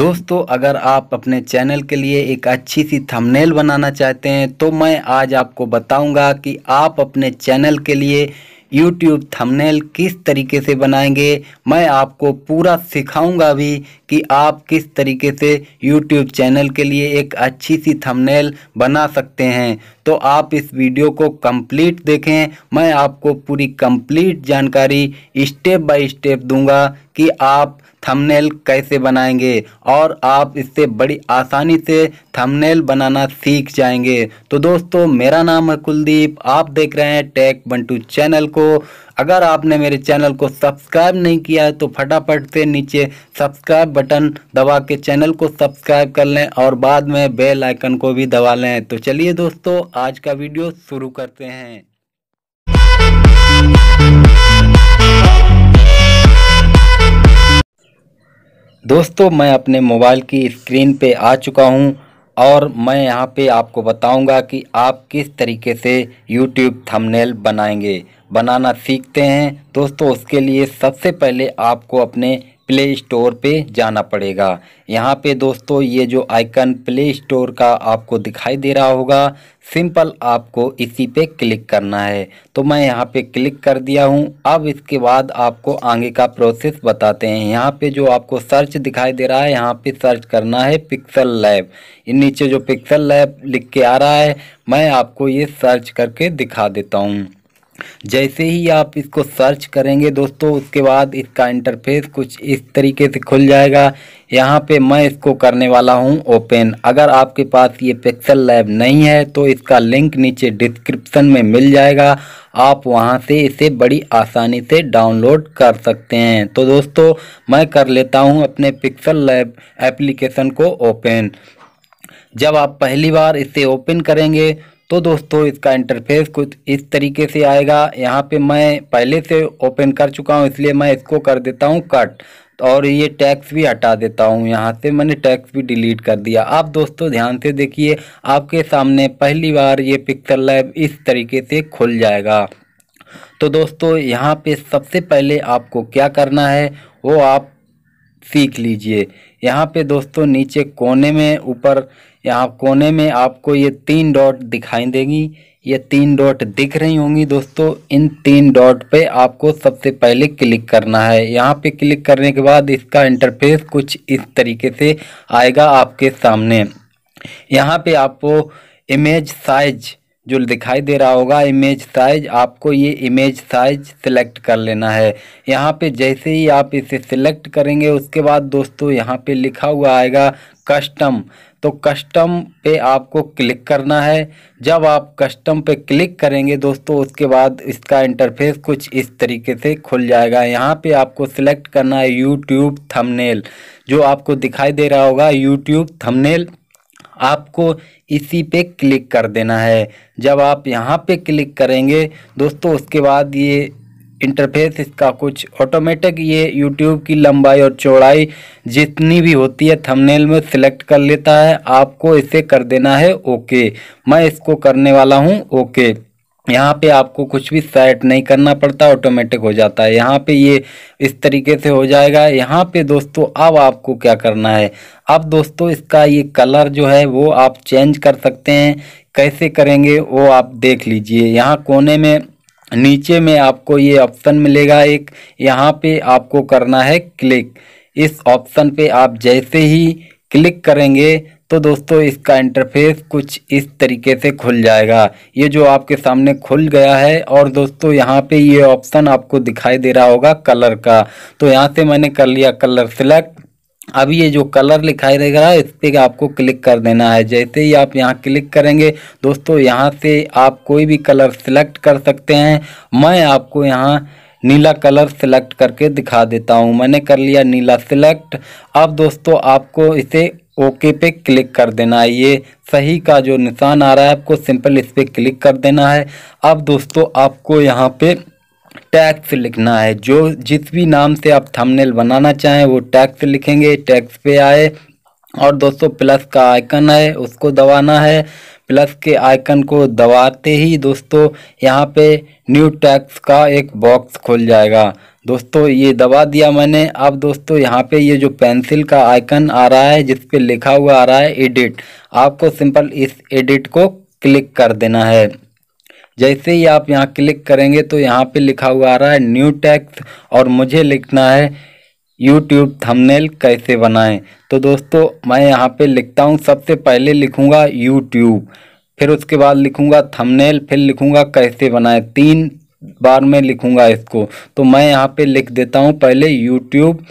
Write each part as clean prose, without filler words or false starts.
दोस्तों अगर आप अपने चैनल के लिए एक अच्छी सी थंबनेल बनाना चाहते हैं तो मैं आज आपको बताऊंगा कि आप अपने चैनल के लिए YouTube थंबनेल किस तरीके से बनाएंगे। मैं आपको पूरा सिखाऊंगा भी कि आप किस तरीके से YouTube चैनल के लिए एक अच्छी सी थंबनेल बना सकते हैं। तो आप इस वीडियो को कंप्लीट देखें, मैं आपको पूरी कंप्लीट जानकारी स्टेप बाय स्टेप दूंगा कि आप थंबनेल कैसे बनाएंगे और आप इससे बड़ी आसानी से थंबनेल बनाना सीख जाएंगे। तो दोस्तों मेरा नाम है कुलदीप, आप देख रहे हैं टेक बंटू चैनल को। अगर आपने मेरे चैनल को सब्सक्राइब नहीं किया है तो फटाफट से नीचे सब्सक्राइब बटन दबा के चैनल को सब्सक्राइब कर लें और बाद में बेल आइकन को भी दबा लें। तो चलिए दोस्तों आज का वीडियो शुरू करते हैं। दोस्तों मैं अपने मोबाइल की स्क्रीन पे आ चुका हूँ और मैं यहाँ पे आपको बताऊँगा कि आप किस तरीके से YouTube थंबनेल बनाना सीखते हैं। दोस्तों उसके लिए सबसे पहले आपको अपने प्ले स्टोर पे जाना पड़ेगा। यहाँ पे दोस्तों ये जो आइकन प्ले स्टोर का आपको दिखाई दे रहा होगा, सिंपल आपको इसी पे क्लिक करना है। तो मैं यहाँ पे क्लिक कर दिया हूँ। अब इसके बाद आपको आगे का प्रोसेस बताते हैं। यहाँ पे जो आपको सर्च दिखाई दे रहा है, यहाँ पे सर्च करना है पिक्सल लैब। नीचे जो पिक्सल लैब लिख के आ रहा है, मैं आपको ये सर्च करके दिखा देता हूँ। जैसे ही आप इसको सर्च करेंगे दोस्तों, उसके बाद इसका इंटरफेस कुछ इस तरीके से खुल जाएगा। यहाँ पे मैं इसको करने वाला हूँ ओपन। अगर आपके पास ये पिक्सल लैब नहीं है तो इसका लिंक नीचे डिस्क्रिप्शन में मिल जाएगा, आप वहाँ से इसे बड़ी आसानी से डाउनलोड कर सकते हैं। तो दोस्तों मैं कर लेता हूँ अपने पिक्सल लैब एप्लीकेशन को ओपन। जब आप पहली बार इसे ओपन करेंगे तो दोस्तों इसका इंटरफेस कुछ इस तरीके से आएगा। यहाँ पे मैं पहले से ओपन कर चुका हूँ, इसलिए मैं इसको कर देता हूँ कट और ये टैक्स भी हटा देता हूँ। यहाँ से मैंने टैक्स भी डिलीट कर दिया। आप दोस्तों ध्यान से देखिए, आपके सामने पहली बार ये पिक्सल लैब इस तरीके से खुल जाएगा। तो दोस्तों यहाँ पे सबसे पहले आपको क्या करना है वो आप सीख लीजिए। यहाँ पे दोस्तों नीचे कोने में, ऊपर यहाँ कोने में आपको ये तीन डॉट दिखाई देगी। ये तीन डॉट दिख रही होंगी दोस्तों, इन तीन डॉट पे आपको सबसे पहले क्लिक करना है। यहाँ पे क्लिक करने के बाद इसका इंटरफेस कुछ इस तरीके से आएगा आपके सामने। यहाँ पे आपको इमेज साइज जो दिखाई दे रहा होगा, इमेज साइज, आपको ये इमेज साइज सिलेक्ट कर लेना है। यहाँ पे जैसे ही आप इसे सिलेक्ट करेंगे, उसके बाद दोस्तों यहाँ पे लिखा हुआ आएगा कस्टम। तो कस्टम पे आपको क्लिक करना है। जब आप कस्टम पे क्लिक करेंगे दोस्तों, उसके बाद इसका इंटरफेस कुछ इस तरीके से खुल जाएगा। यहाँ पे आपको सिलेक्ट करना है YouTube थंबनेल। जो आपको दिखाई दे रहा होगा YouTube थंबनेल, आपको इसी पे क्लिक कर देना है। जब आप यहाँ पे क्लिक करेंगे दोस्तों, उसके बाद ये इंटरफेस इसका कुछ ऑटोमेटिक, ये YouTube की लंबाई और चौड़ाई जितनी भी होती है थंबनेल में सिलेक्ट कर लेता है। आपको इसे कर देना है ओके। मैं इसको करने वाला हूँ ओके। यहाँ पे आपको कुछ भी सेट नहीं करना पड़ता, ऑटोमेटिक हो जाता है। यहाँ पे ये इस तरीके से हो जाएगा। यहाँ पे दोस्तों अब आपको क्या करना है, अब दोस्तों इसका ये कलर जो है वो आप चेंज कर सकते हैं। कैसे करेंगे वो आप देख लीजिए। यहाँ कोने में नीचे में आपको ये ऑप्शन मिलेगा एक, यहाँ पे आपको करना है क्लिक। इस ऑप्शन पे आप जैसे ही क्लिक करेंगे तो दोस्तों इसका इंटरफेस कुछ इस तरीके से खुल जाएगा। ये जो आपके सामने खुल गया है, और दोस्तों यहाँ पे ये ऑप्शन आपको दिखाई दे रहा होगा कलर का। तो यहाँ से मैंने कर लिया कलर सिलेक्ट। अब ये जो कलर लिखाई दे रहा है, इस पर आपको क्लिक कर देना है। जैसे ही आप यहाँ क्लिक करेंगे दोस्तों, यहाँ से आप कोई भी कलर सिलेक्ट कर सकते हैं। मैं आपको यहाँ नीला कलर सिलेक्ट करके दिखा देता हूँ। मैंने कर लिया नीला सिलेक्ट। अब दोस्तों आपको इसे ओके पे क्लिक कर देना है। ये सही का जो निशान आ रहा है, आपको सिंपल इस पर क्लिक कर देना है। अब दोस्तों आपको यहाँ पे टैग्स लिखना है। जो जिस भी नाम से आप थंबनेल बनाना चाहें वो टैग्स लिखेंगे। टैग्स पे आए और दोस्तों प्लस का आइकन है, उसको दबाना है। प्लस के आइकन को दबाते ही दोस्तों यहाँ पे न्यू टैग्स का एक बॉक्स खुल जाएगा। दोस्तों ये दबा दिया मैंने। अब दोस्तों यहाँ पे ये जो पेंसिल का आइकन आ रहा है जिस पे लिखा हुआ आ रहा है एडिट, आपको सिंपल इस एडिट को क्लिक कर देना है। जैसे ही आप यहाँ क्लिक करेंगे तो यहाँ पे लिखा हुआ आ रहा है न्यू टेक्स्ट और मुझे लिखना है यूट्यूब थंबनेल कैसे बनाएं। तो दोस्तों मैं यहाँ पे लिखता हूँ, सबसे पहले लिखूँगा यूट्यूब, फिर उसके बाद लिखूँगा थंबनेल, फिर लिखूँगा कैसे बनाएं, 3 बार में लिखूँगा इसको। तो मैं यहाँ पे लिख देता हूँ पहले यूट्यूब,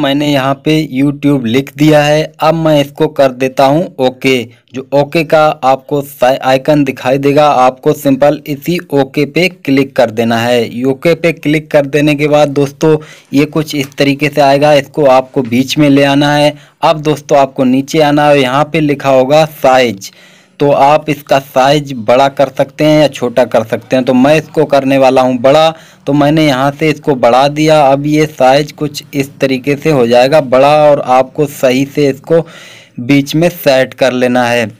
मैंने यहाँ पे YouTube लिख दिया है। अब मैं इसको कर देता हूँ ओके। जो ओके का आपको आइकन दिखाई देगा, आपको सिंपल इसी ओके पे क्लिक कर देना है। ओके पे क्लिक कर देने के बाद दोस्तों ये कुछ इस तरीके से आएगा, इसको आपको बीच में ले आना है। अब दोस्तों आपको नीचे आना है, यहाँ पे लिखा होगा साइज, तो आप इसका साइज बड़ा कर सकते हैं या छोटा कर सकते हैं। तो मैं इसको करने वाला हूं बड़ा, तो मैंने यहां से इसको बढ़ा दिया। अब ये साइज कुछ इस तरीके से हो जाएगा बड़ा, और आपको सही से इसको बीच में सेट कर लेना है।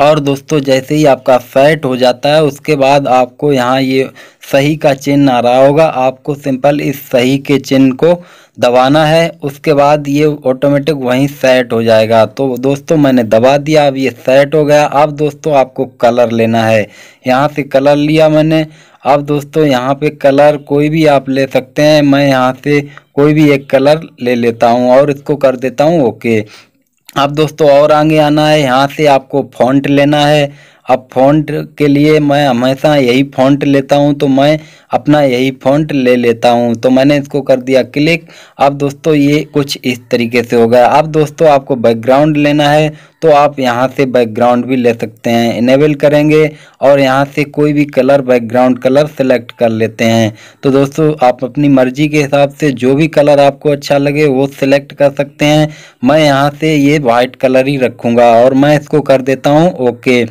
और दोस्तों जैसे ही आपका सेट हो जाता है उसके बाद आपको यहाँ ये सही का चिन्ह आ रहा होगा, आपको सिंपल इस सही के चिन्ह को दबाना है। उसके बाद ये ऑटोमेटिक वहीं सेट हो जाएगा। तो दोस्तों मैंने दबा दिया, अब ये सेट हो गया। अब दोस्तों आपको कलर लेना है, यहाँ से कलर लिया मैंने। अब दोस्तों यहाँ पे कलर कोई भी आप ले सकते हैं, मैं यहाँ से कोई भी एक कलर ले लेता हूँ और इसको कर देता हूँ ओके। अब दोस्तों और आगे आना है, यहाँ से आपको फॉन्ट लेना है। अब फॉन्ट के लिए मैं हमेशा यही फॉन्ट लेता हूँ, तो मैं अपना यही फॉन्ट ले लेता हूँ। तो मैंने इसको कर दिया क्लिक। अब दोस्तों ये कुछ इस तरीके से हो गया। अब दोस्तों आपको बैकग्राउंड लेना है, तो आप यहाँ से बैकग्राउंड भी ले सकते हैं, इनेबल करेंगे और यहाँ से कोई भी कलर बैकग्राउंड कलर सेलेक्ट कर लेते हैं। तो दोस्तों आप अपनी मर्जी के हिसाब से जो भी कलर आपको अच्छा लगे वो सिलेक्ट कर सकते हैं। मैं यहाँ से ये वाइट कलर ही रखूँगा और मैं इसको कर देता हूँ ओके।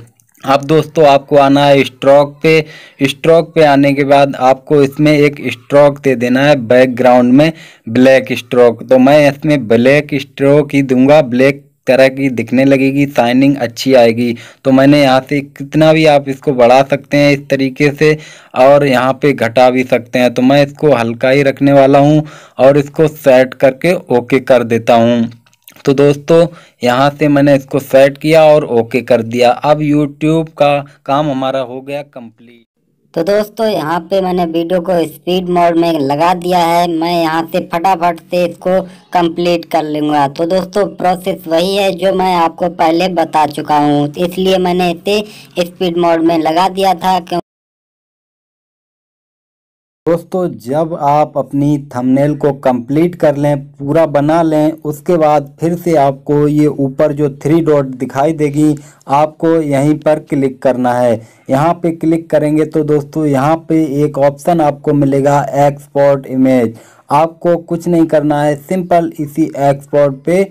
अब दोस्तों आपको आना है स्ट्रोक पे। स्ट्रोक पे आने के बाद आपको इसमें एक स्ट्रोक दे देना है बैकग्राउंड में, ब्लैक स्ट्रोक। तो मैं इसमें ब्लैक स्ट्रोक ही दूंगा, ब्लैक तरह की दिखने लगेगी, शाइनिंग अच्छी आएगी। तो मैंने यहाँ से कितना भी आप इसको बढ़ा सकते हैं इस तरीके से, और यहाँ पे घटा भी सकते हैं। तो मैं इसको हल्का ही रखने वाला हूँ और इसको सेट करके ओके कर देता हूँ। तो दोस्तों यहाँ से मैंने इसको सेट किया और ओके कर दिया। अब YouTube का काम हमारा हो गया कंप्लीट। तो दोस्तों यहाँ पे मैंने वीडियो को स्पीड मोड में लगा दिया है, मैं यहाँ से फटाफट से इसको कंप्लीट कर लूँगा। तो दोस्तों प्रोसेस वही है जो मैं आपको पहले बता चुका हूँ, इसलिए मैंने इसे स्पीड मोड में लगा दिया था। दोस्तों जब आप अपनी थंबनेल को कंप्लीट कर लें, पूरा बना लें, उसके बाद फिर से आपको ये ऊपर जो 3 डॉट दिखाई देगी, आपको यहीं पर क्लिक करना है। यहाँ पे क्लिक करेंगे तो दोस्तों यहाँ पे एक ऑप्शन आपको मिलेगा एक्सपोर्ट इमेज। आपको कुछ नहीं करना है, सिंपल इसी एक्सपोर्ट पे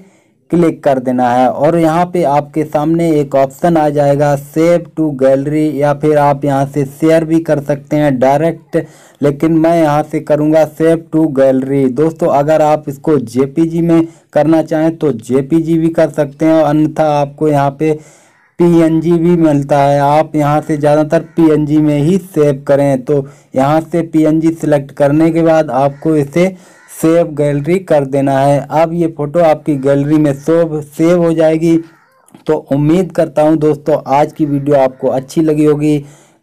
क्लिक कर देना है और यहाँ पे आपके सामने एक ऑप्शन आ जाएगा सेव टू गैलरी, या फिर आप यहाँ से शेयर भी कर सकते हैं डायरेक्ट, लेकिन मैं यहाँ से करूँगा सेव टू गैलरी। दोस्तों अगर आप इसको जेपीजी में करना चाहें तो जेपीजी भी कर सकते हैं, अन्यथा आपको यहाँ पे पीएनजी भी मिलता है, आप यहाँ से ज़्यादातर पीएनजी में ही सेव करें। तो यहाँ से पीएनजी सिलेक्ट करने के बाद आपको इसे सेव गैलरी कर देना है। अब ये फ़ोटो आपकी गैलरी में सेव हो जाएगी। तो उम्मीद करता हूँ दोस्तों आज की वीडियो आपको अच्छी लगी होगी।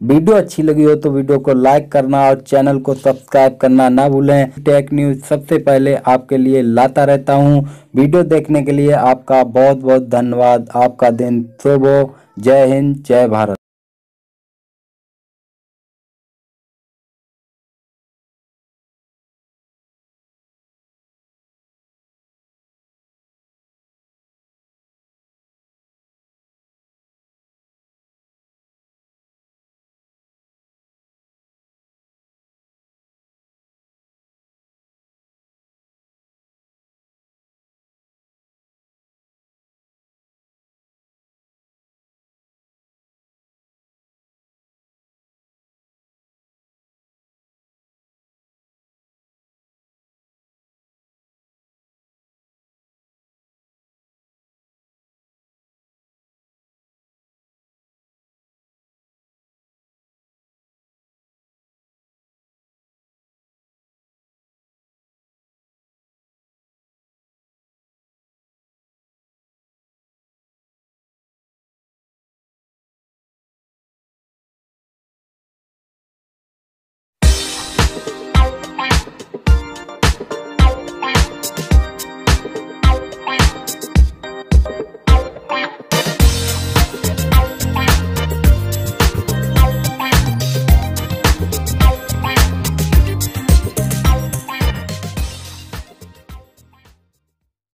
वीडियो अच्छी लगी हो तो वीडियो को लाइक करना और चैनल को सब्सक्राइब करना ना भूलें। टेक न्यूज़ सबसे पहले आपके लिए लाता रहता हूँ। वीडियो देखने के लिए आपका बहुत बहुत धन्यवाद। आपका दिन शुभ हो। जय हिंद, जय भारत।